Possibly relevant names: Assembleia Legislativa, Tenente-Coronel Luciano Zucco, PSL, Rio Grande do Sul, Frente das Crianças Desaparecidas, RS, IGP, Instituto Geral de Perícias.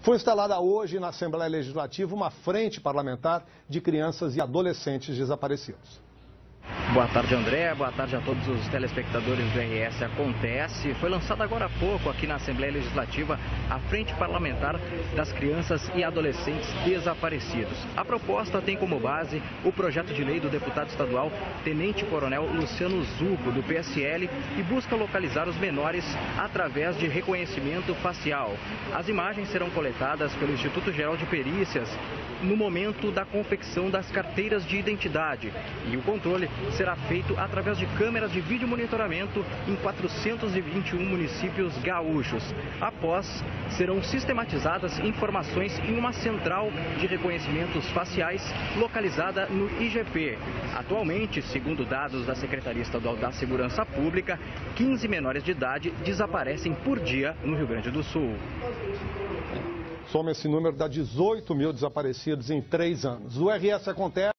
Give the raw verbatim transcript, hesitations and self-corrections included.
Foi instalada hoje na Assembleia Legislativa uma frente parlamentar de crianças e adolescentes desaparecidos. Boa tarde, André. Boa tarde a todos os telespectadores do R S Acontece. Foi lançada agora há pouco aqui na Assembleia Legislativa a Frente Parlamentar das Crianças e Adolescentes Desaparecidos. A proposta tem como base o projeto de lei do deputado estadual Tenente-Coronel Luciano Zucco, do P S L, e busca localizar os menores através de reconhecimento facial. As imagens serão coletadas pelo Instituto Geral de Perícias no momento da confecção das carteiras de identidade, e o controle será feito através de câmeras de vídeo monitoramento em quatrocentos e vinte e um municípios gaúchos. Após, serão sistematizadas informações em uma central de reconhecimentos faciais localizada no I G P. Atualmente, segundo dados da Secretaria Estadual da Segurança Pública, quinze menores de idade desaparecem por dia no Rio Grande do Sul. Soma esse número, dá dezoito mil desaparecidos em três anos. O R S Acontece.